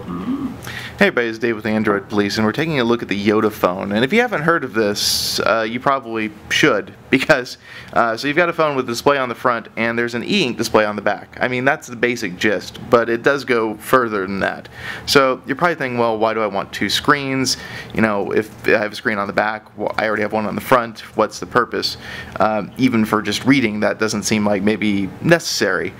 Hey everybody, it's Dave with Android Police, and we're taking a look at the YotaPhone. And if you haven't heard of this, you probably should, because so you've got a phone with a display on the front, and there's an e-ink display on the back. I mean, that's the basic gist, but it does go further than that. So you're probably thinking, well, why do I want two screens? You know, if I have a screen on the back, well, I already have one on the front. What's the purpose? Even for just reading, that doesn't seem like maybe necessary.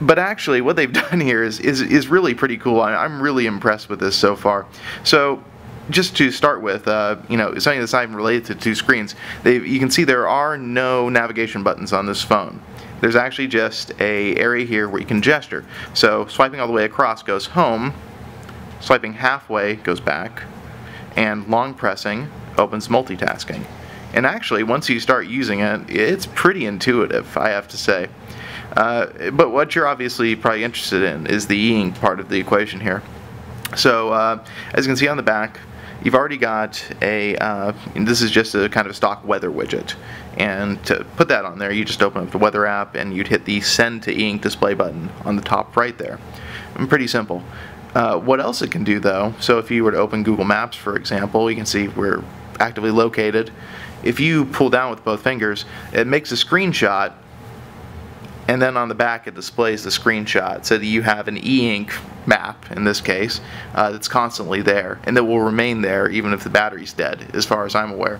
But actually, what they've done here is really pretty cool. I'm really impressed with this so far. So, just to start with, you know, something that's not even related to two screens. You can see there are no navigation buttons on this phone. There's actually just an area here where you can gesture. So, swiping all the way across goes home. Swiping halfway goes back. And long pressing opens multitasking. And actually, once you start using it, it's pretty intuitive, I have to say. But what you're obviously probably interested in is the e-ink part of the equation here. So as you can see on the back, you've already got a, and this is just a kind of a stock weather widget. And to put that on there, you just open up the weather app and you'd hit the send to e-ink display button on the top right there. And pretty simple. What else it can do though, so if you were to open Google Maps, for example, you can see we're actively located. If you pull down with both fingers, it makes a screenshot, and then on the back it displays the screenshot so that you have an e-ink map, in this case, that's constantly there and that will remain there even if the battery's dead, as far as I'm aware,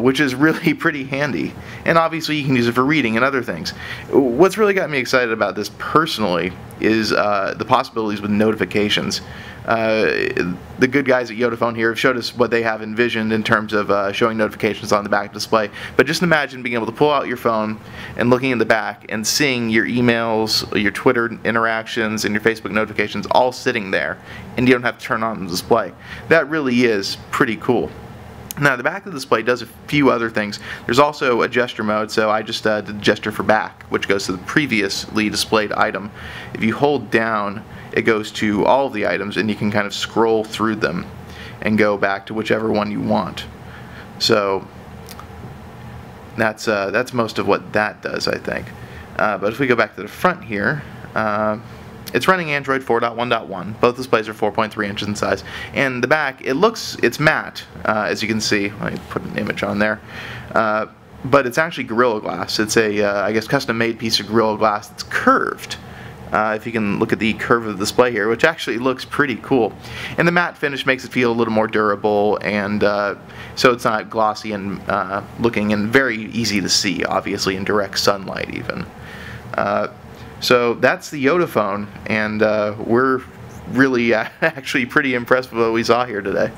which is really pretty handy. And obviously you can use it for reading and other things. What's really got me excited about this personally is the possibilities with notifications. The good guys at YotaPhone here have showed us what they have envisioned in terms of showing notifications on the back display, but just imagine being able to pull out your phone and looking in the back and seeing your emails, your Twitter interactions, and your Facebook notifications all sitting there, and you don't have to turn on the display. That really is pretty cool. Now, the back of the display does a few other things. There's also a gesture mode, so I just did gesture for back, which goes to the previously displayed item. If you hold down, it goes to all of the items, and you can kind of scroll through them and go back to whichever one you want. So that's most of what that does, I think. But if we go back to the front here, it's running Android 4.1.1. Both displays are 4.3 inches in size. And the back, it's matte, as you can see. Let me put an image on there. But it's actually Gorilla Glass. It's a, I guess, custom-made piece of Gorilla Glass that's curved. If you can look at the curve of the display here, which actually looks pretty cool. And the matte finish makes it feel a little more durable, and so it's not glossy and looking, and very easy to see, obviously, in direct sunlight even. So that's the YotaPhone, and we're really actually pretty impressed with what we saw here today.